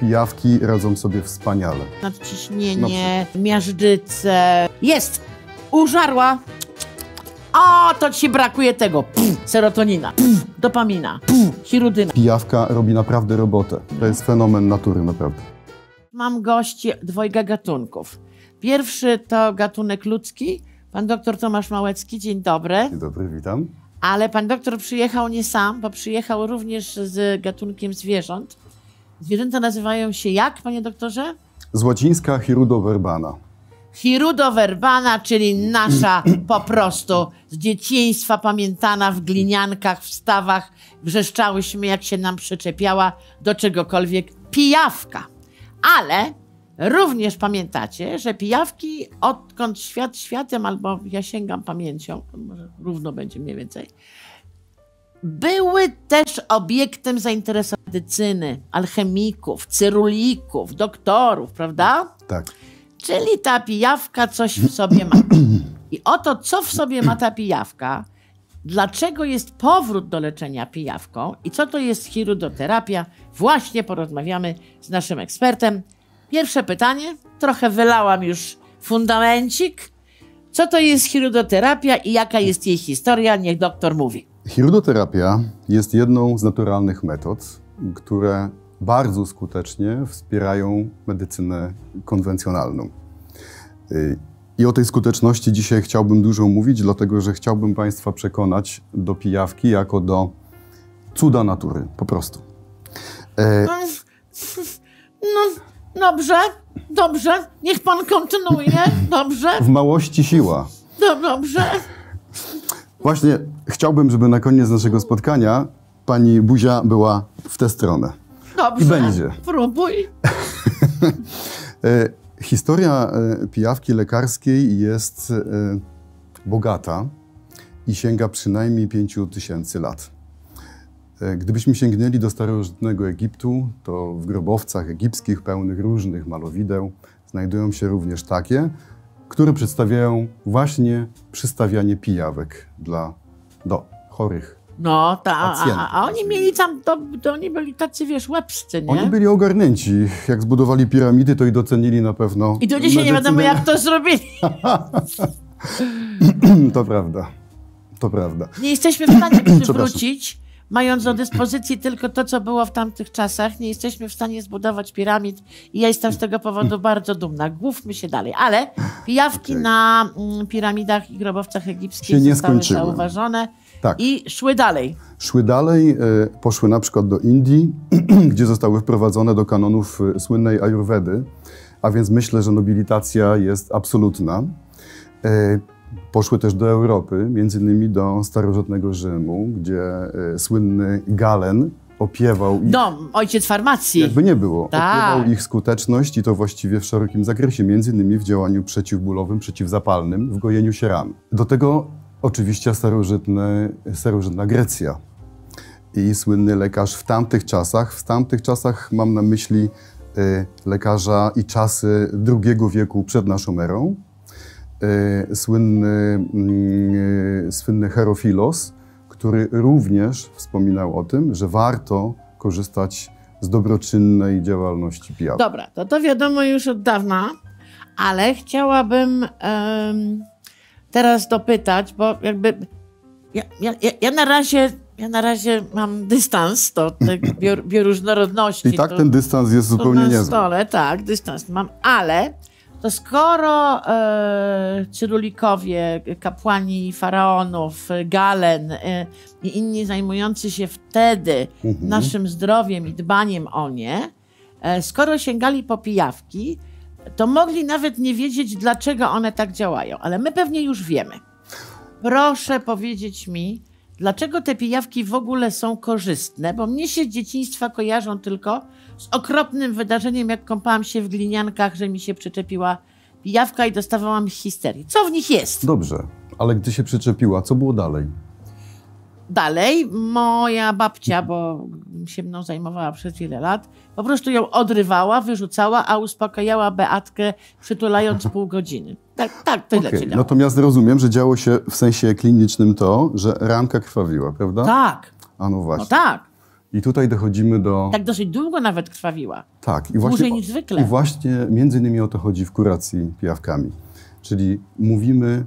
pijawki radzą sobie wspaniale. Nadciśnienie, miażdżyce. Jest! Użarła! O, to ci brakuje tego. Pff, serotonina, pff, dopamina, pff, hirudyna. Pijawka robi naprawdę robotę. To jest fenomen natury, naprawdę. Mam gości dwojga gatunków. Pierwszy to gatunek ludzki. Pan doktor Tomasz Małecki, dzień dobry. Dzień dobry, witam. Ale pan doktor przyjechał nie sam, bo przyjechał również z gatunkiem zwierząt. Zwierzęta nazywają się jak, panie doktorze? Z łacińska Hirudo verbana. Hirudo verbana, czyli nasza po prostu z dzieciństwa pamiętana w gliniankach, w stawach. Wrzeszczałyśmy, jak się nam przyczepiała do czegokolwiek pijawka. Ale również pamiętacie, że pijawki, odkąd świat światem, albo ja sięgam pamięcią, może równo będzie mniej więcej, były też obiektem zainteresowania medycyny, alchemików, cyrulików, doktorów, prawda? Tak. Czyli ta pijawka coś w sobie ma. I oto, co w sobie ma ta pijawka, dlaczego jest powrót do leczenia pijawką i co to jest hirudoterapia, właśnie porozmawiamy z naszym ekspertem. Pierwsze pytanie, trochę wylałam już fundamencik. Co to jest hirudoterapia i jaka jest jej historia? Niech doktor mówi. Hirudoterapia jest jedną z naturalnych metod, które bardzo skutecznie wspierają medycynę konwencjonalną. I o tej skuteczności dzisiaj chciałbym dużo mówić, dlatego że chciałbym Państwa przekonać do pijawki jako do cuda natury, po prostu. No. Dobrze, dobrze, niech pan kontynuuje, dobrze. W małości siła. Dobrze. Właśnie chciałbym, żeby na koniec naszego spotkania pani buzia była w tę stronę. Dobrze, i będzie. Próbuj. Historia pijawki lekarskiej jest bogata i sięga przynajmniej 5000 lat. Gdybyśmy sięgnęli do starożytnego Egiptu, to w grobowcach egipskich pełnych różnych malowideł znajdują się również takie, które przedstawiają właśnie przystawianie pijawek do chorych pacjentów. A oni mieli tam, oni byli tacy, wiesz, łebscy, nie? Oni byli ogarnięci. Jak zbudowali piramidy, to i docenili na pewno. I do dzisiaj nie wiadomo, jak to zrobili. To prawda. To prawda. Nie jesteśmy w stanie przywrócić, mając do dyspozycji tylko to, co było w tamtych czasach, nie jesteśmy w stanie zbudować piramid i ja jestem z tego powodu bardzo dumna. Główmy się dalej, ale pijawki na piramidach i grobowcach egipskich zostały zauważone i szły dalej. Szły dalej, poszły na przykład do Indii, gdzie zostały wprowadzone do kanonów słynnej ajurwedy, a więc myślę, że nobilitacja jest absolutna. Poszły też do Europy, między innymi do starożytnego Rzymu, gdzie słynny Galen opiewał ich... ojciec farmacji. Jakby nie było. Ta. Opiewał ich skuteczność i to właściwie w szerokim zakresie, między innymi w działaniu przeciwbólowym, przeciwzapalnym, w gojeniu się ran. Do tego oczywiście starożytna Grecja i słynny lekarz w tamtych czasach. W tamtych czasach mam na myśli lekarza i czasy II wieku przed naszą erą. Słynny Herophilos, który również wspominał o tym, że warto korzystać z dobroczynnej działalności pijawki. Dobra, to wiadomo już od dawna, ale chciałabym teraz dopytać, bo jakby ja na razie mam dystans do tej bioróżnorodności. I tak ten dystans jest zupełnie niezły. Na stole, tak, dystans mam, ale... To skoro cyrulikowie, kapłani faraonów, Galen i inni zajmujący się wtedy naszym zdrowiem i dbaniem o nie, skoro sięgali po pijawki, to mogli nawet nie wiedzieć, dlaczego one tak działają. Ale my pewnie już wiemy. Proszę powiedzieć mi, dlaczego te pijawki w ogóle są korzystne? Bo mnie się z dzieciństwa kojarzą tylko z okropnym wydarzeniem, jak kąpałam się w gliniankach, że mi się przyczepiła pijawka i dostawałam histerii. Co w nich jest? Dobrze, ale gdy się przyczepiła, co było dalej? Dalej moja babcia, bo się mną zajmowała przez wiele lat, po prostu ją odrywała, wyrzucała, a uspokajała Beatkę, przytulając pół godziny. Tak, tyle się działo. Natomiast rozumiem, że działo się w sensie klinicznym to, że ranka krwawiła, prawda? Tak. A no właśnie. No tak. I tutaj dochodzimy do... Tak dosyć długo nawet krwawiła. Tak. I właśnie, dłużej niż zwykle. I właśnie między innymi o to chodzi w kuracji pijawkami. Czyli mówimy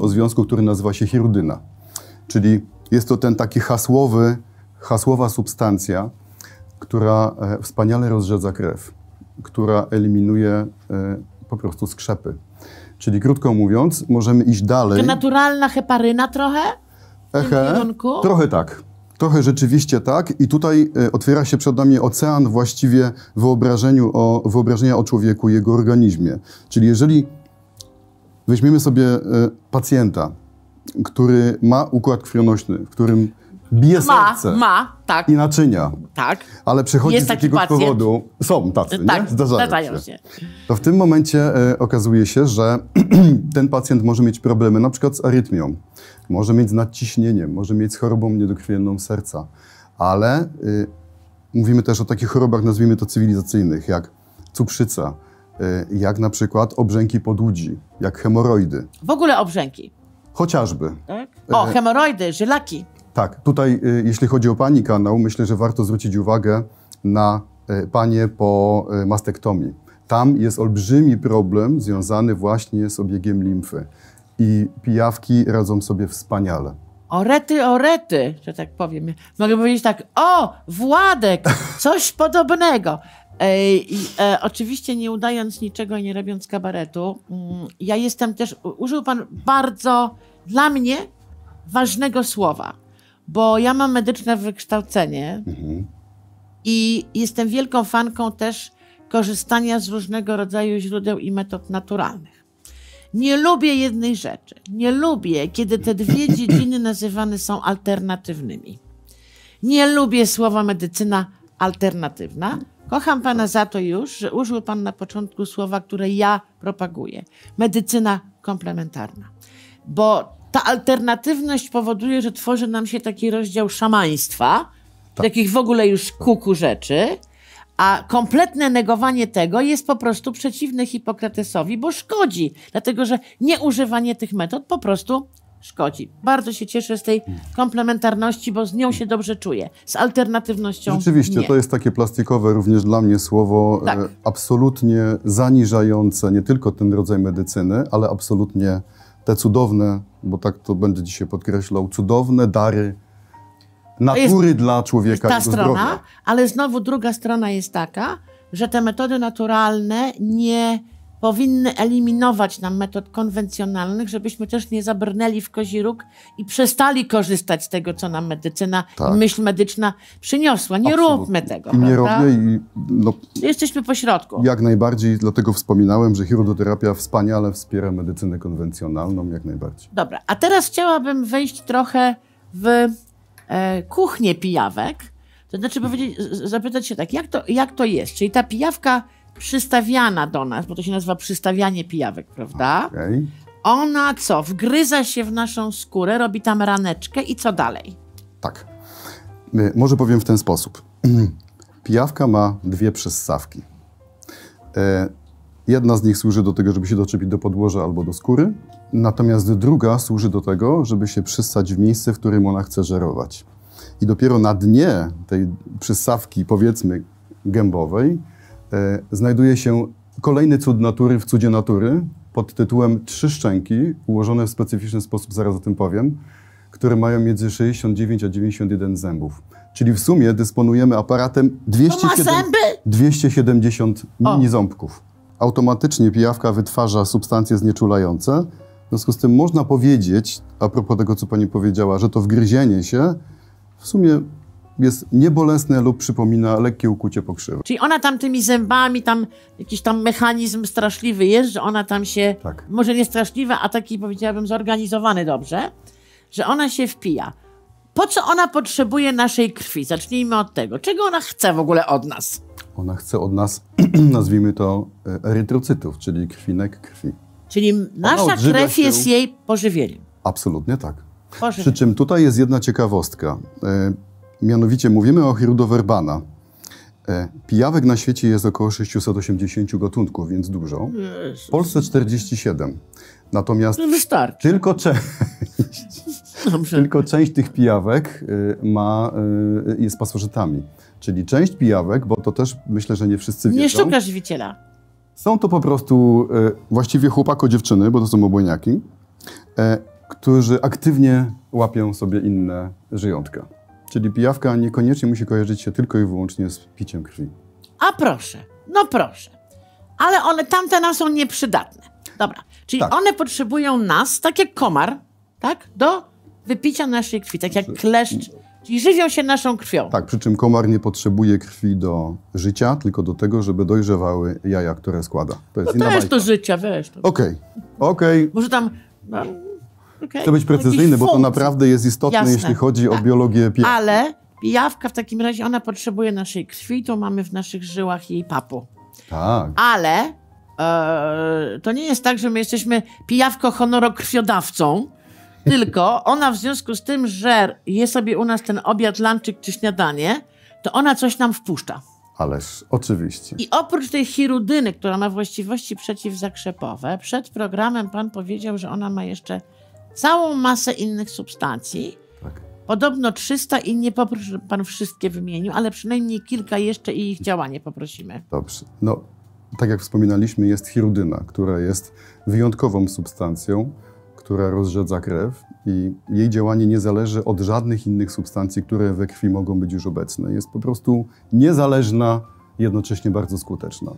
o związku, który nazywa się hirudyna. Czyli jest to ten taki hasłowa substancja, która wspaniale rozrzedza krew, która eliminuje po prostu skrzepy. Czyli krótko mówiąc, możemy iść dalej. To naturalna heparyna trochę? Trochę tak. Trochę rzeczywiście tak. I tutaj otwiera się przed nami ocean właściwie wyobrażenia o człowieku, jego organizmie. Czyli jeżeli weźmiemy sobie pacjenta, który ma układ krwionośny, w którym bije serce tak. I naczynia, tak. Ale przychodzi z jakiegoś powodu... Są tacy, tak, nie? Zdarzają się. To w tym momencie okazuje się, że ten pacjent może mieć problemy na przykład z arytmią, może mieć z nadciśnieniem, może mieć z chorobą niedokrwienną serca, ale mówimy też o takich chorobach, nazwijmy to cywilizacyjnych, jak cukrzyca, jak na przykład obrzęki podłudzi, jak hemoroidy. W ogóle obrzęki. Chociażby. Tak? O, hemoroidy, żylaki. Tak, tutaj jeśli chodzi o pani kanał, myślę, że warto zwrócić uwagę na panie po mastektomii. Tam jest olbrzymi problem związany właśnie z obiegiem limfy. I pijawki radzą sobie wspaniale. Orety, że tak powiem. Mogę powiedzieć tak, o, Władek, coś podobnego. Oczywiście nie udając niczego i nie robiąc kabaretu, ja jestem też, użył pan bardzo dla mnie ważnego słowa, bo ja mam medyczne wykształcenie i jestem wielką fanką też korzystania z różnego rodzaju źródeł i metod naturalnych. Nie lubię jednej rzeczy. Nie lubię, kiedy te dwie dziedziny nazywane są alternatywnymi. Nie lubię słowa medycyna alternatywna. Kocham pana za to już, że użył pan na początku słowa, które ja propaguję. Medycyna komplementarna. Bo ta alternatywność powoduje, że tworzy nam się taki rozdział szamaństwa, takich w ogóle już kuku rzeczy, a kompletne negowanie tego jest po prostu przeciwne Hipokratesowi, bo szkodzi, dlatego że nieużywanie tych metod po prostu szkodzi. Bardzo się cieszę z tej komplementarności, bo z nią się dobrze czuję. Z alternatywnością rzeczywiście, nie. To jest takie plastikowe również dla mnie słowo, tak. Absolutnie zaniżające nie tylko ten rodzaj medycyny, ale absolutnie te cudowne, bo tak to będę dzisiaj podkreślał, cudowne dary natury jest, dla człowieka. Ta strona, zdrowia. Ale znowu druga strona jest taka, że te metody naturalne nie powinny eliminować nam metod konwencjonalnych, żebyśmy też nie zabrnęli w kozi róg i przestali korzystać z tego, co nam medycyna, tak. Myśl medyczna przyniosła. Nie absolutnie. Róbmy tego. I nie robię i no, jesteśmy pośrodku. Jak najbardziej, dlatego wspominałem, że hirudoterapia wspaniale wspiera medycynę konwencjonalną, jak najbardziej. Dobra, a teraz chciałabym wejść trochę w kuchnię pijawek, to znaczy zapytać się tak, jak to jest? Czyli ta pijawka przystawiana do nas, bo to się nazywa przystawianie pijawek, prawda? Okay. Ona co? Wgryza się w naszą skórę, robi tam raneczkę i co dalej? Tak. Może powiem w ten sposób. Pijawka ma dwie przyssawki. Jedna z nich służy do tego, żeby się doczepić do podłoża albo do skóry, natomiast druga służy do tego, żeby się przyssać w miejsce, w którym ona chce żerować. I dopiero na dnie tej przyssawki, powiedzmy, gębowej, znajduje się kolejny cud natury w cudzie natury pod tytułem trzy szczęki, ułożone w specyficzny sposób, zaraz o tym powiem, które mają między 69 a 91 zębów. Czyli w sumie dysponujemy aparatem 270 miniząbków. Automatycznie pijawka wytwarza substancje znieczulające. W związku z tym można powiedzieć, a propos tego, co pani powiedziała, że to wgryzienie się w sumie jest niebolesne lub przypomina lekkie ukucie pokrzywy. Czyli ona tam tymi zębami, tam jakiś tam mechanizm straszliwy jest, że ona tam się, tak. Może nie straszliwa, a taki powiedziałabym zorganizowany dobrze, że ona się wpija. Po co ona potrzebuje naszej krwi? Zacznijmy od tego. Czego ona chce w ogóle od nas? Ona chce od nas, nazwijmy to, erytrocytów, czyli krwinek krwi. Czyli nasza krew jest jej pożywieniem. Absolutnie tak. Przy czym tutaj jest jedna ciekawostka. Mianowicie mówimy o Hirudo verbana. Pijawek na świecie jest około 680 gatunków, więc dużo. W Polsce 47. Natomiast tylko część Dobrze. Tylko część tych pijawek jest pasożytami. Czyli część pijawek, bo to też myślę, że nie wszyscy wiedzą. Nie szukasz żywiciela. Są to po prostu właściwie chłopako-dziewczyny, bo to są obłoniaki, którzy aktywnie łapią sobie inne żyjątka. Czyli pijawka niekoniecznie musi kojarzyć się tylko i wyłącznie z piciem krwi. A proszę, no proszę. Ale one tamte nam są nieprzydatne. Dobra, czyli tak. One potrzebują nas, tak jak komar, tak, do wypicia naszej krwi, tak jak kleszcz. Czyli żywią się naszą krwią. Tak, przy czym komar nie potrzebuje krwi do życia, tylko do tego, żeby dojrzewały jaja, które składa. To jest inna bajka. To życia, weź to. Okej, okej. Może tam... No, okay. Chcę być precyzyjny, bo to naprawdę jest istotne, jasne, jeśli chodzi tak o biologię pijawki. Ale pijawka w takim razie, ona potrzebuje naszej krwi, to mamy w naszych żyłach jej papu. Tak. Ale to nie jest tak, że my jesteśmy pijawko-honorokrwiodawcą, tylko ona w związku z tym, że je sobie u nas ten obiad, lunchik czy śniadanie, to ona coś nam wpuszcza. Ależ, oczywiście. I oprócz tej hirudyny, która ma właściwości przeciwzakrzepowe, przed programem pan powiedział, że ona ma jeszcze całą masę innych substancji. Tak. Podobno 300 i nie poproszę, pan wszystkie wymienił, ale przynajmniej kilka jeszcze i ich działanie poprosimy. Dobrze. No, tak jak wspominaliśmy, jest hirudyna, która jest wyjątkową substancją, która rozrzedza krew i jej działanie nie zależy od żadnych innych substancji, które we krwi mogą być już obecne. Jest po prostu niezależna, jednocześnie bardzo skuteczna.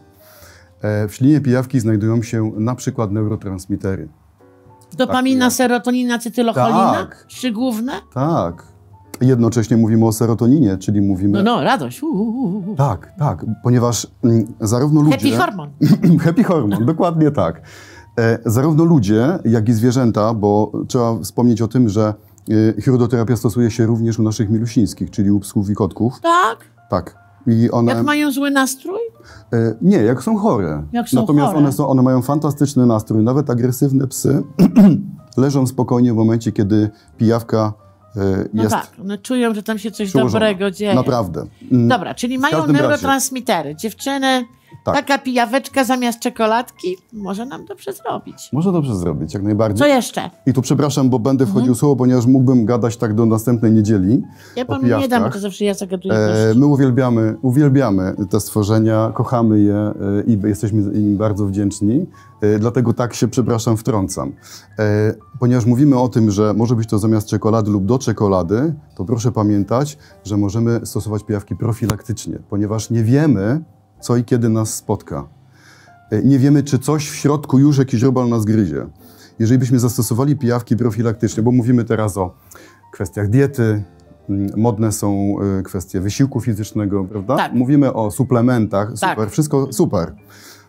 W ślinie pijawki znajdują się na przykład neurotransmitery. Dopamina, tak, serotonina, cytylocholina? Tak. Trzy główne? Tak. Jednocześnie mówimy o serotoninie, czyli mówimy... No, no, radość. Tak, tak, ponieważ zarówno ludzie... Happy hormon. Happy hormon, dokładnie tak. Zarówno ludzie, jak i zwierzęta, bo trzeba wspomnieć o tym, że hirudoterapia stosuje się również u naszych milusińskich, czyli u psów i kotków. Tak? Tak. I one... Jak mają zły nastrój? Nie, jak są chore. Jak są natomiast chore. One mają fantastyczny nastrój. Nawet agresywne psy leżą spokojnie w momencie, kiedy pijawka jest... No tak, one czują, że tam się coś dobrego dzieje. Naprawdę. Dobra, czyli mają neurotransmitery. Razie. Dziewczyny... Tak. Taka pijaweczka zamiast czekoladki może nam dobrze zrobić. Może dobrze zrobić, jak najbardziej. Co jeszcze? I tu przepraszam, bo będę wchodził słowo, ponieważ mógłbym gadać tak do następnej niedzieli. Ja panu nie dam, bo to zawsze ja zagaduję. My uwielbiamy te stworzenia, kochamy je i jesteśmy im bardzo wdzięczni. Dlatego tak się, przepraszam, wtrącam. Ponieważ mówimy o tym, że może być to zamiast czekolady lub do czekolady, to proszę pamiętać, że możemy stosować pijawki profilaktycznie, ponieważ nie wiemy, co i kiedy nas spotka. Nie wiemy, czy coś w środku już jakiś robal nas gryzie. Jeżeli byśmy zastosowali pijawki profilaktycznie, bo mówimy teraz o kwestiach diety, modne są kwestie wysiłku fizycznego, prawda? Tak. Mówimy o suplementach, super, tak, wszystko super.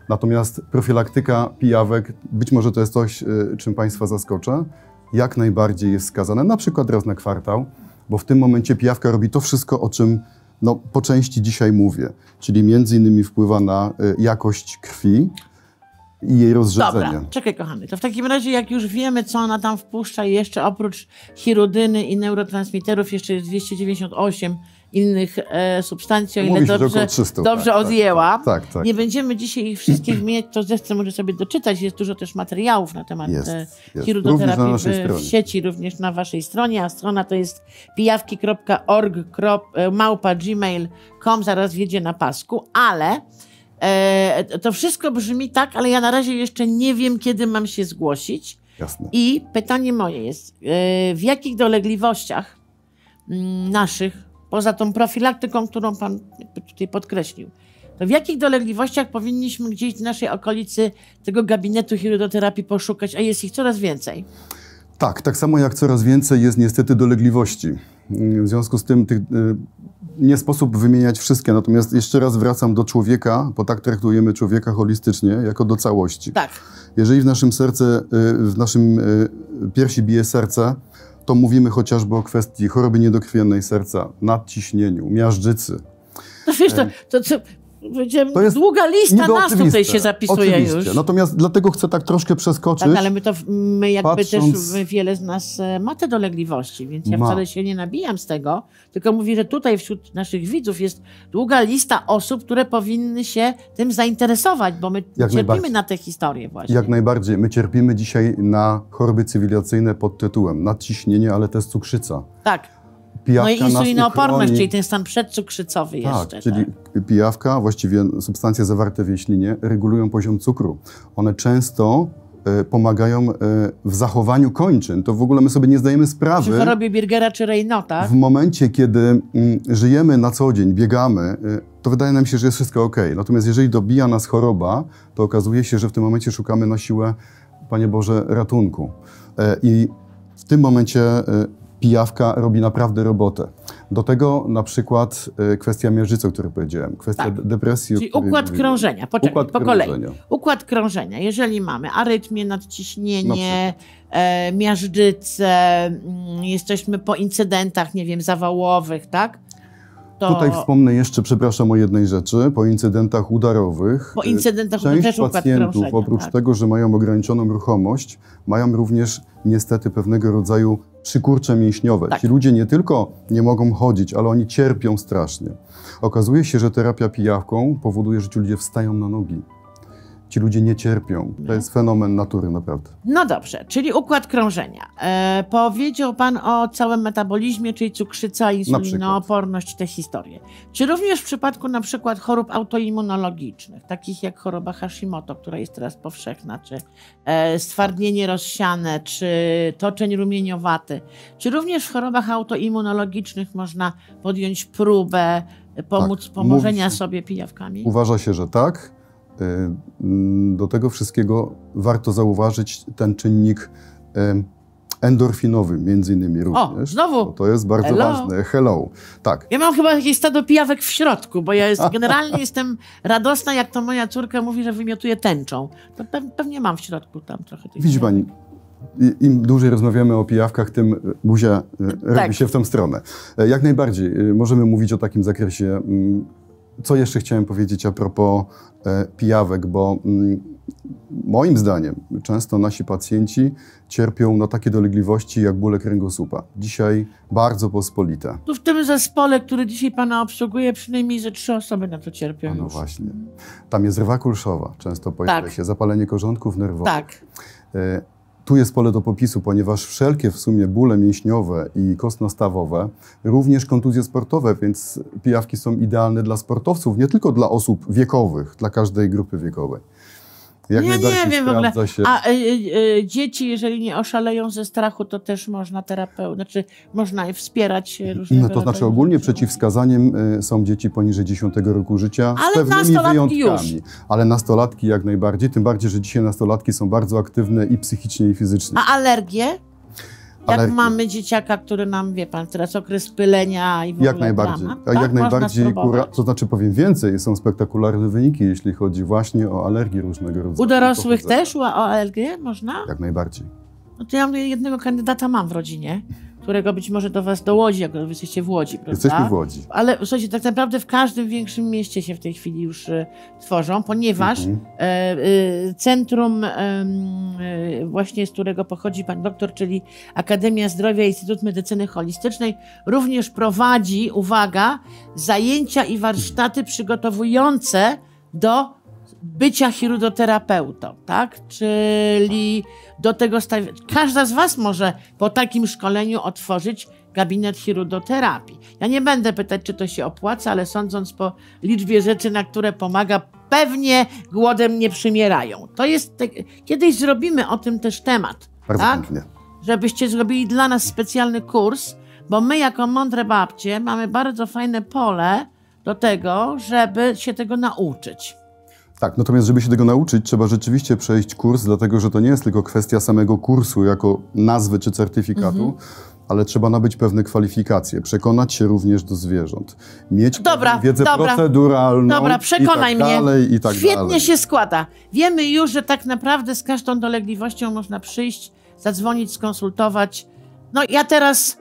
Natomiast profilaktyka pijawek, być może to jest coś, czym państwa zaskoczę, jak najbardziej jest skazane, na przykład raz na kwartał, bo w tym momencie pijawka robi to wszystko, o czym no, po części dzisiaj mówię, czyli między innymi wpływa na jakość krwi i jej rozrzedzenie. Dobra, czekaj kochany, to w takim razie jak już wiemy, co ona tam wpuszcza i jeszcze oprócz hirudyny i neurotransmiterów jeszcze jest 298 innych substancji, o ile mówisz, dobrze, 300, dobrze tak, odjęłam. Tak, tak, tak. Nie będziemy dzisiaj ich wszystkich mieć, to zechcę może sobie doczytać, jest dużo też materiałów na temat hirudoterapii w sieci, również na waszej stronie, a strona to jest pijawki.org@gmail.com, zaraz wjedzie na pasku, ale to wszystko brzmi tak, ale ja na razie jeszcze nie wiem, kiedy mam się zgłosić. Jasne. I pytanie moje jest, w jakich dolegliwościach naszych, poza tą profilaktyką, którą pan tutaj podkreślił, to w jakich dolegliwościach powinniśmy gdzieś w naszej okolicy tego gabinetu hirudoterapii poszukać, a jest ich coraz więcej? Tak, tak samo jak coraz więcej jest niestety dolegliwości. W związku z tym nie sposób wymieniać wszystkie, natomiast jeszcze raz wracam do człowieka, bo tak traktujemy człowieka holistycznie, jako do całości. Tak. Jeżeli w naszym piersi bije serce, to mówimy chociażby o kwestii choroby niedokrwiennej serca, nadciśnieniu, miażdżycy. No wiesz, to To jest długa lista nazw tutaj się zapisuje oczywiście. Już. Natomiast dlatego chcę tak troszkę przeskoczyć. Tak, ale my jakby też wiele z nas ma te dolegliwości, więc ja wcale się nie nabijam z tego, tylko mówię, że tutaj wśród naszych widzów jest długa lista osób, które powinny się tym zainteresować, bo my cierpimy na te historie właśnie. Jak najbardziej. My cierpimy dzisiaj na choroby cywilizacyjne pod tytułem nadciśnienie, ale też cukrzyca. Tak. No i insulinooporność, czyli ten stan przedcukrzycowy jeszcze. Czyli pijawka, właściwie substancje zawarte w jej ślinie, regulują poziom cukru. One często pomagają w zachowaniu kończyn. To w ogóle my sobie nie zdajemy sprawy. Czy chorobie Birgera czy Reynota? W momencie, kiedy żyjemy na co dzień, biegamy, to wydaje nam się, że jest wszystko ok. Natomiast jeżeli dobija nas choroba, to okazuje się, że w tym momencie szukamy na siłę, Panie Boże, ratunku. I w tym momencie pijawka robi naprawdę robotę. Do tego na przykład kwestia miażdżycy, o której powiedziałem, kwestia depresji. Czyli układ krążenia. Poczekaj, po kolei. Układ krążenia. Jeżeli mamy arytmię, nadciśnienie, miażdżycę, jesteśmy po incydentach, nie wiem, zawałowych, tak? To... Tutaj wspomnę jeszcze, przepraszam, o jednej rzeczy. Po incydentach udarowych, część pacjentów, oprócz tego, że mają ograniczoną ruchomość, mają również niestety pewnego rodzaju przykurcze mięśniowe. Tak. Ci ludzie nie tylko nie mogą chodzić, ale oni cierpią strasznie. Okazuje się, że terapia pijawką powoduje, że ci ludzie wstają na nogi. Ci ludzie nie cierpią. To jest fenomen natury, naprawdę. No dobrze, czyli układ krążenia. Powiedział Pan o całym metabolizmie, czyli cukrzyca, insulinooporność, te historie. Czy również w przypadku na przykład chorób autoimmunologicznych, takich jak choroba Hashimoto, która jest teraz powszechna, czy stwardnienie rozsiane, czy toczeń rumieniowaty, czy również w chorobach autoimmunologicznych można podjąć próbę pomożenia sobie pijawkami? Uważa się, że tak. Do tego wszystkiego warto zauważyć ten czynnik endorfinowy, między innymi również. O, znowu! To jest bardzo ważne. Hello. Tak. Ja mam chyba jakieś stado pijawek w środku, bo ja generalnie jestem radosna, jak to moja córka mówi, że wymiotuje tęczą. To pewnie mam w środku tam trochę tych... Widzi Pani, im dłużej rozmawiamy o pijawkach, tym buzia robi się w tę stronę. Jak najbardziej możemy mówić o takim zakresie. Co jeszcze chciałem powiedzieć a propos pijawek, bo moim zdaniem często nasi pacjenci cierpią na takie dolegliwości jak bóle kręgosłupa. Dzisiaj bardzo pospolite. Tu w tym zespole, który dzisiaj Pana obsługuje, przynajmniej ze 3 osoby na to cierpią. No właśnie. Tam jest rwa kulszowa, często pojawia się zapalenie korządków nerwowych. Tak. Tu jest pole do popisu, ponieważ wszelkie w sumie bóle mięśniowe i kostno-stawowe, również kontuzje sportowe, więc pijawki są idealne dla sportowców, nie tylko dla osób wiekowych, dla każdej grupy wiekowej. Jak najbardziej sprawdza się. A dzieci, jeżeli nie oszaleją ze strachu, to też można można je wspierać różnymi. No to znaczy ogólnie przeciwwskazaniem są dzieci poniżej 10 roku życia, ale z pewnymi wyjątkami. Już. Ale nastolatki jak najbardziej, tym bardziej, że dzisiaj nastolatki są bardzo aktywne i psychicznie, i fizycznie. A alergie? Jak mamy dzieciaka, który nam, wie Pan, teraz okres pylenia i w ogóle jak najbardziej. Drama, tak? Jak najbardziej, to znaczy powiem więcej, są spektakularne wyniki, jeśli chodzi właśnie o alergie różnego rodzaju. U dorosłych też o alergię można? Jak najbardziej. No to ja jednego kandydata mam w rodzinie, którego być może do Was do Łodzi, jak Wy jesteście w Łodzi, prawda? Jesteśmy w Łodzi. Ale słuchajcie, tak naprawdę w każdym większym mieście się w tej chwili już tworzą, ponieważ centrum właśnie, z którego pochodzi Pan doktor, czyli Akademia Zdrowia i Instytut Medycyny Holistycznej, również prowadzi, uwaga, zajęcia i warsztaty przygotowujące do bycia hirudoterapeutą, tak? Czyli do tego każda z Was może po takim szkoleniu otworzyć gabinet hirudoterapii. Ja nie będę pytać, czy to się opłaca, ale sądząc po liczbie rzeczy, na które pomaga, pewnie głodem nie przymierają. To jest kiedyś zrobimy o tym też temat, tak? Żebyście zrobili dla nas specjalny kurs, bo my jako mądre babcie mamy bardzo fajne pole do tego, żeby się tego nauczyć. Tak, natomiast żeby się tego nauczyć, trzeba rzeczywiście przejść kurs, dlatego że to nie jest tylko kwestia samego kursu jako nazwy czy certyfikatu, ale trzeba nabyć pewne kwalifikacje, przekonać się również do zwierząt, mieć wiedzę proceduralną i tak dalej, i tak dalej. Świetnie się składa. Wiemy już, że tak naprawdę z każdą dolegliwością można przyjść, zadzwonić, skonsultować. No ja teraz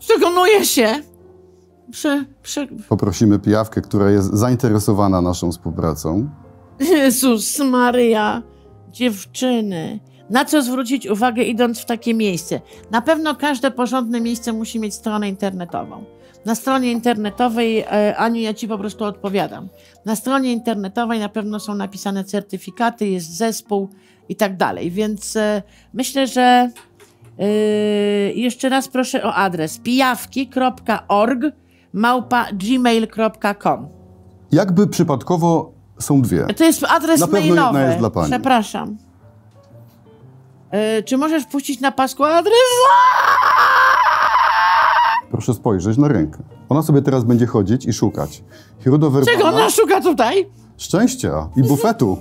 przekonuję się, Poprosimy pijawkę, która jest zainteresowana naszą współpracą. Jezus Maria, dziewczyny. Na co zwrócić uwagę, idąc w takie miejsce? Na pewno każde porządne miejsce musi mieć stronę internetową. Na stronie internetowej, Aniu, ja ci po prostu odpowiadam. Na stronie internetowej na pewno są napisane certyfikaty, jest zespół i tak dalej. Więc myślę, że jeszcze raz proszę o adres pijawki.org@gmail.com. Jakby przypadkowo są dwie. To jest adres mailowy. Jest dla pani. Przepraszam. Czy możesz wpuścić na pasku adres? Proszę spojrzeć na rękę. Ona sobie teraz będzie chodzić i szukać. Hirudo verbana. Czego ona szuka tutaj? Szczęścia i bufetu.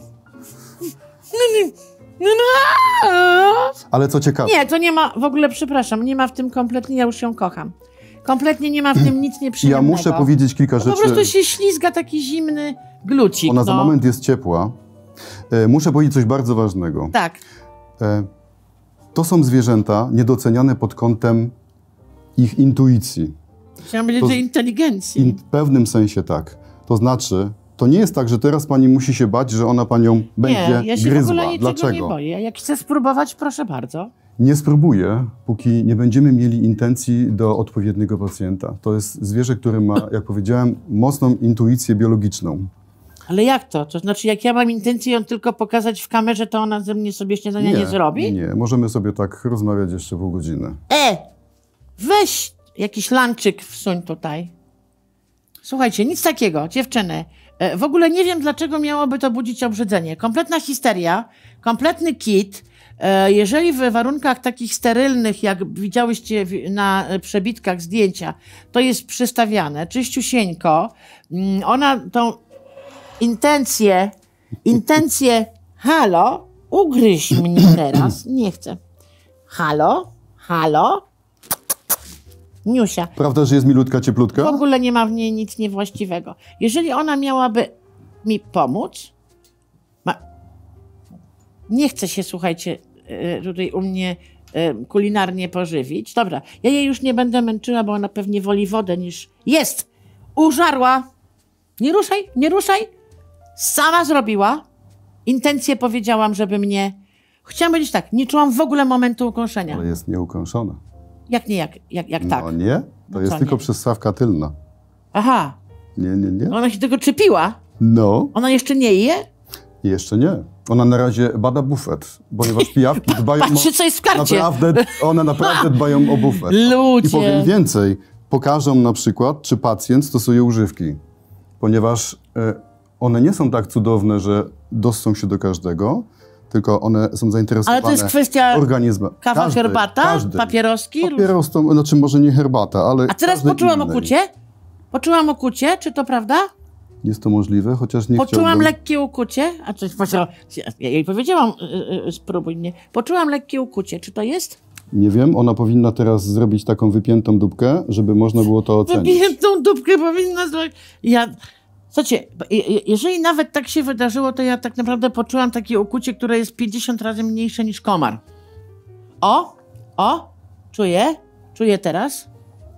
Ale co ciekawe... Nie, to nie ma, w ogóle przepraszam, nie ma w tym kompletnie, ja już ją kocham. Kompletnie nie ma w tym nic nieprzyjemnego. Ja muszę powiedzieć kilka rzeczy. Po prostu się ślizga taki zimny glucik. Ona za moment jest ciepła. Muszę powiedzieć coś bardzo ważnego. Tak. To są zwierzęta niedoceniane pod kątem ich intuicji. Chciałam powiedzieć, że inteligencji. W pewnym sensie tak. To znaczy, to nie jest tak, że teraz pani musi się bać, że ona panią będzie gryzła. Ja się w ogóle niczego nie boję. Jak chcę spróbować, proszę bardzo. Nie spróbuję, póki nie będziemy mieli intencji do odpowiedniego pacjenta. To jest zwierzę, które ma, jak powiedziałem, mocną intuicję biologiczną. Ale jak to? To znaczy, jak ja mam intencję ją tylko pokazać w kamerze, to ona ze mnie sobie śniadania nie zrobi? Nie, możemy sobie tak rozmawiać jeszcze pół godziny. Weź jakiś lanczyk wsuń tutaj. Słuchajcie, nic takiego, dziewczyny. W ogóle nie wiem, dlaczego miałoby to budzić obrzydzenie. Kompletna histeria, kompletny kit. Jeżeli w warunkach takich sterylnych, jak widziałyście na przebitkach zdjęcia, to jest przystawiane czyściusieńko, ona tą intencję halo, ugryź mnie teraz, nie chcę. Halo, halo. Niusia. Prawda, że jest milutka, cieplutka? W ogóle nie ma w niej nic niewłaściwego. Jeżeli ona miałaby mi pomóc... Nie chce się, słuchajcie, tutaj u mnie kulinarnie pożywić. Dobra, ja jej już nie będę męczyła, bo ona pewnie woli wodę niż... Jest! Użarła! Nie ruszaj, nie ruszaj! Sama zrobiła. Intencje powiedziałam, żeby mnie... Chciałam powiedzieć tak, nie czułam w ogóle momentu ukąszenia. Ale jest nieukąszona. Jak nie, jak tak? No nie, to jest tylko przystawka tylna. Aha. Nie, nie, nie. Ona się tego czepiła? No. Ona jeszcze nie je? Jeszcze nie. Ona na razie bada bufet, ponieważ pijawki dbają Patrzcie, co jest w karcie. One naprawdę dbają o bufet. Ludzie. I powiem więcej, pokażą na przykład, czy pacjent stosuje używki, ponieważ one nie są tak cudowne, że dostą się do każdego, tylko one są zainteresowane. Ale to jest kwestia organizmu. Kawa, każdy, herbata, każdy. Papieroski? Papieros to, znaczy może nie herbata, ale... A teraz poczułam okucie? Poczułam okucie, czy to prawda? Jest to możliwe, chociaż nie Poczułam lekkie ukucie. A coś, ja jej powiedziałam, spróbuj mnie. Poczułam lekkie ukucie. Czy to jest? Nie wiem, ona powinna teraz zrobić taką wypiętą dupkę, żeby można było to ocenić. Wypiętą dupkę powinna zrobić. Słuchajcie, jeżeli nawet tak się wydarzyło, to ja tak naprawdę poczułam takie ukucie, które jest 50 razy mniejsze niż komar. Czuję, teraz.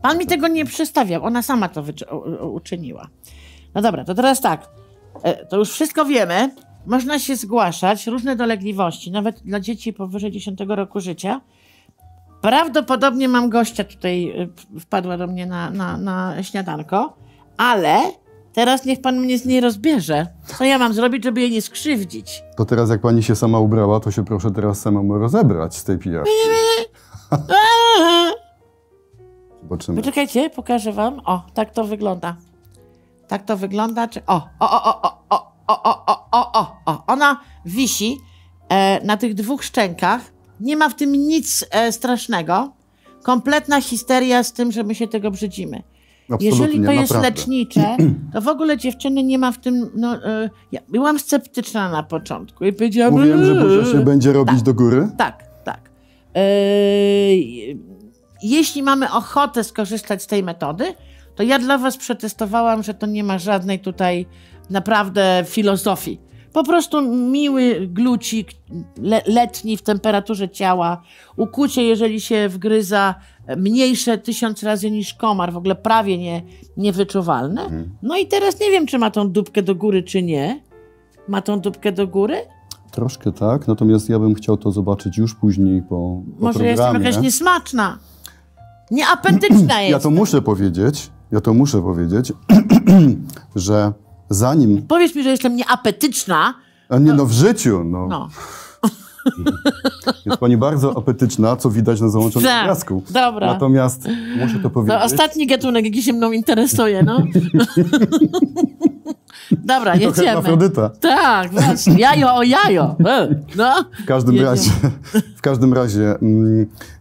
Pan mi tego nie przystawiał, ona sama to uczyniła. No dobra, to teraz tak, to już wszystko wiemy, można się zgłaszać, różne dolegliwości, nawet dla dzieci powyżej 10 roku życia. Prawdopodobnie mam gościa tutaj, wpadła do mnie na śniadanko, ale teraz niech pan mnie z niej rozbierze. Co ja mam zrobić, żeby jej nie skrzywdzić? To teraz jak pani się sama ubrała, to się proszę teraz samemu rozebrać z tej pijawki. Zobaczymy. Poczekajcie, pokażę wam. O, tak to wygląda. Tak to wygląda, czy... O! Ona wisi na tych dwóch szczękach. Nie ma w tym nic strasznego. Kompletna histeria z tym, że my się tego brzydzimy. Absolutnie, jeżeli to jest lecznicze, to w ogóle dziewczyny nie ma w tym... ja byłam sceptyczna na początku i powiedziałam... Mówiłem, że burza się będzie robić do góry? Tak, tak. Jeśli mamy ochotę skorzystać z tej metody, to ja dla was przetestowałam, że to nie ma żadnej tutaj naprawdę filozofii. Po prostu miły glucik letni w temperaturze ciała. Ukucie, jeżeli się wgryza, mniejsze 1000 razy niż komar, w ogóle prawie niewyczuwalne. No i teraz nie wiem, czy ma tą dupkę do góry, czy nie. Ma tą dupkę do góry? Troszkę tak, natomiast ja bym chciał to zobaczyć już później po Może programie. Jestem jakaś niesmaczna, nieapetyczna jest. Ja to muszę powiedzieć, że zanim... Powiedz mi, że jestem nieapetyczna. A nie, no w życiu, no. Jest pani bardzo apetyczna, co widać na załączonym obrazku. Dobra. Natomiast muszę to powiedzieć. To ostatni gatunek, jaki się mną interesuje, no. Dobra, jedziemy. Afrodyta. Tak, właśnie. Jajo o jajo. No. W każdym razie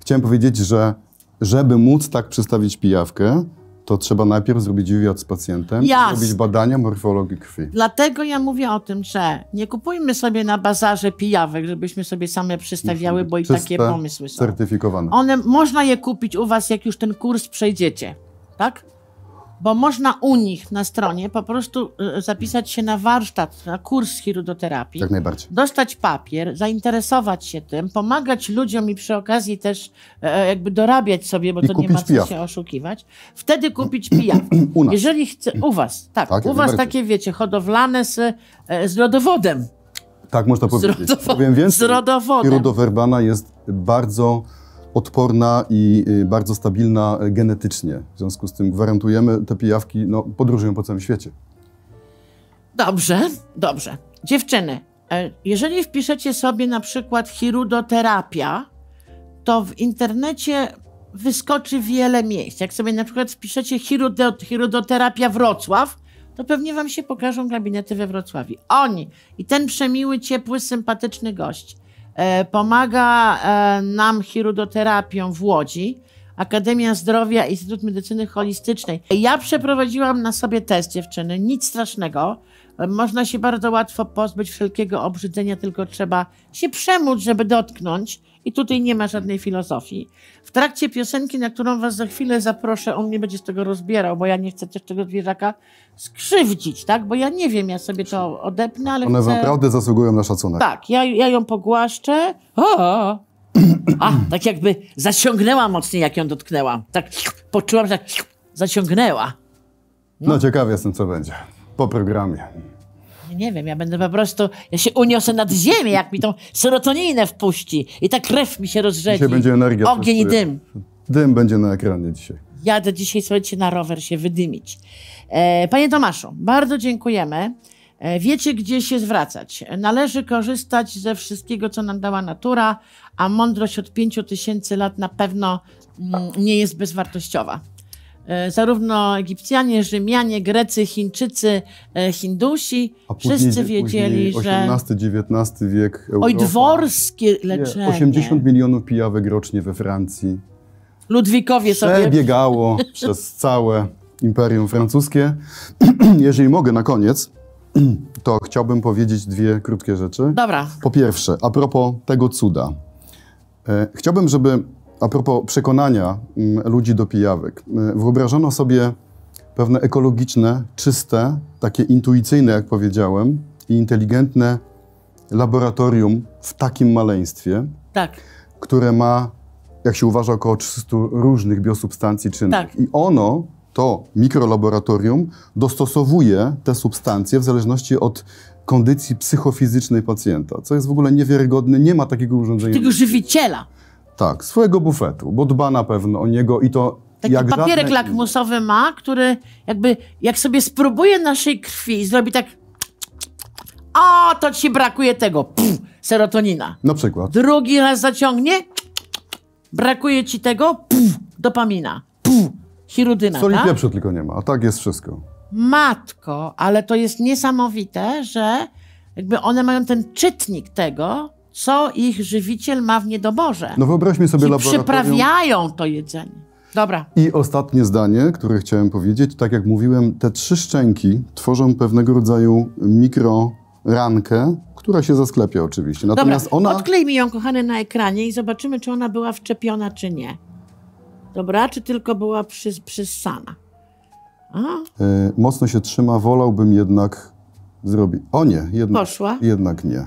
chciałem powiedzieć, że żeby móc tak przestawić pijawkę, to trzeba najpierw zrobić wywiad z pacjentem, zrobić badania morfologii krwi. Dlatego ja mówię o tym, że nie kupujmy sobie na bazarze pijawek, żebyśmy sobie same przystawiały, bo i takie pomysły są. Certyfikowane. One, można je kupić u was, jak już ten kurs przejdziecie, tak? Bo można u nich na stronie po prostu zapisać się na warsztat, na kurs hirudoterapii. Jak najbardziej. Dostać papier, zainteresować się tym, pomagać ludziom i przy okazji też jakby dorabiać sobie, bo to nie ma co się oszukiwać. Wtedy kupić pijawkę. U nas. Jeżeli chce, u was, tak. Tak u was takie, wiecie, hodowlane z rodowodem. Tak można powiedzieć. Powiem więcej, z rodowodem. Hirudo verbana jest bardzo odporna i bardzo stabilna genetycznie. W związku z tym gwarantujemy, te pijawki podróżują po całym świecie. Dobrze, dobrze. Dziewczyny, jeżeli wpiszecie sobie na przykład hirudoterapia, to w internecie wyskoczy wiele miejsc. Jak sobie na przykład wpiszecie hirudoterapia Wrocław, to pewnie wam się pokażą gabinety we Wrocławiu. Oni i ten przemiły, ciepły, sympatyczny gość pomaga nam hirudoterapią w Łodzi, Akademia Zdrowia, Instytut Medycyny Holistycznej. Ja przeprowadziłam na sobie test, dziewczyny, nic strasznego. Można się bardzo łatwo pozbyć wszelkiego obrzydzenia, tylko trzeba się przemóc, żeby dotknąć. I tutaj nie ma żadnej filozofii. W trakcie piosenki, na którą was za chwilę zaproszę, on mnie będzie z tego rozbierał, bo ja nie chcę też tego zwierzaka skrzywdzić, tak? Bo ja nie wiem, ja sobie to odepnę, ale one naprawdę zasługują na szacunek. Tak, ja ją pogłaszczę. Tak jakby zaciągnęła mocniej, jak ją dotknęłam. Tak poczułam, że tak zaciągnęła. No ciekawy jestem, co będzie po programie. Nie wiem, ja będę po prostu, ja się uniosę nad ziemię, jak mi tą serotoninę wpuści i ta krew mi się rozrzedzi. Dzisiaj będzie energia. Ogień i dym. Dym będzie na ekranie dzisiaj. Jadę dzisiaj, słuchajcie, na rower się wydymić. Panie Tomaszu, bardzo dziękujemy. Wiecie, gdzie się zwracać. Należy korzystać ze wszystkiego, co nam dała natura, a mądrość od 5000 lat na pewno nie jest bezwartościowa. Zarówno Egipcjanie, Rzymianie, Grecy, Chińczycy, Hindusi, wszyscy wiedzieli, że... XVIII-XIX wiek, Europa. Oj, dworskie leczenie. 80 milionów pijawek rocznie we Francji. Ludwikowie sobie... przebiegało przez całe Imperium Francuskie. Jeżeli mogę na koniec, to chciałbym powiedzieć dwie krótkie rzeczy. Dobra. Po pierwsze, a propos tego cuda. Chciałbym, żeby... A propos przekonania ludzi do pijawek. Wyobrażono sobie pewne ekologiczne, czyste, takie intuicyjne, jak powiedziałem, i inteligentne laboratorium w takim maleństwie, które ma, jak się uważa, około 300 różnych biosubstancji czynnych. I ono, to mikrolaboratorium, dostosowuje te substancje w zależności od kondycji psychofizycznej pacjenta, co jest w ogóle niewiarygodne, nie ma takiego urządzenia. Tego żywiciela. Tak, swojego bufetu, bo dba na pewno o niego i to taki jak papierek lakmusowy ma, który jakby, jak sobie spróbuje naszej krwi i zrobi tak, o, to ci brakuje tego, serotonina. Na przykład. Drugi raz zaciągnie, brakuje ci tego, dopamina, hirudyna. Soli pieprzu tylko nie ma, a tak jest wszystko. Matko, ale to jest niesamowite, że jakby one mają ten czytnik tego, co ich żywiciel ma w niedoborze. No wyobraźmy sobie laboratorium. Przyprawiają to jedzenie. Dobra. I ostatnie zdanie, które chciałem powiedzieć. Tak jak mówiłem, te trzy szczęki tworzą pewnego rodzaju mikrorankę, która się zasklepia oczywiście. Natomiast ona... Odklej mi ją, kochany, na ekranie i zobaczymy, czy ona była wszczepiona, czy nie. Dobra? Czy tylko była przyssana? Mocno się trzyma. Wolałbym jednak zrobi. O nie, jednak, poszła. Jednak nie.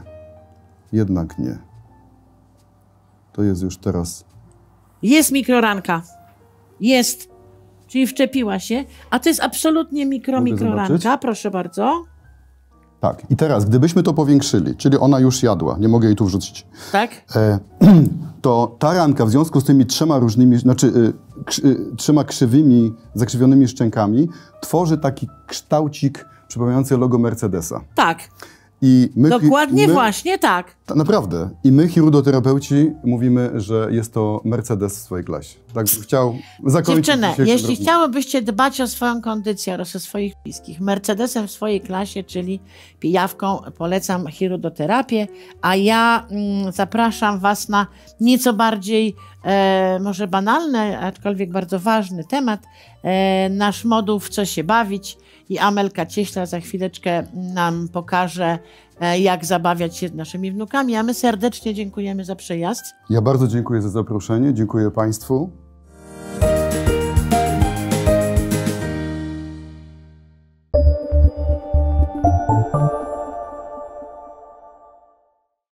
Jednak nie. To jest już teraz... Jest mikroranka. Jest. Czyli wczepiła się. A to jest absolutnie mikroranka. Proszę bardzo. Tak. I teraz, gdybyśmy to powiększyli, czyli ona już jadła, nie mogę jej tu wrzucić. Tak. To ta ranka w związku z tymi trzema różnymi, znaczy trzema krzywymi, zakrzywionymi szczękami tworzy taki kształcik przypominający logo Mercedesa. Tak. I my, właśnie tak. Naprawdę. I my, hirudoterapeuci, mówimy, że jest to Mercedes w swojej klasie. Tak bym chciał zakończyć. Dziewczyny, jeśli chciałybyście dbać o swoją kondycję oraz o swoich bliskich, Mercedesem w swojej klasie, czyli pijawką, polecam hirudoterapię, a ja zapraszam Was na nieco bardziej może banalny, aczkolwiek bardzo ważny temat. Nasz moduł W co się bawić i Amelka Cieśla za chwileczkę nam pokaże, jak zabawiać się z naszymi wnukami, a my serdecznie dziękujemy za przyjazd. Ja bardzo dziękuję za zaproszenie, dziękuję Państwu.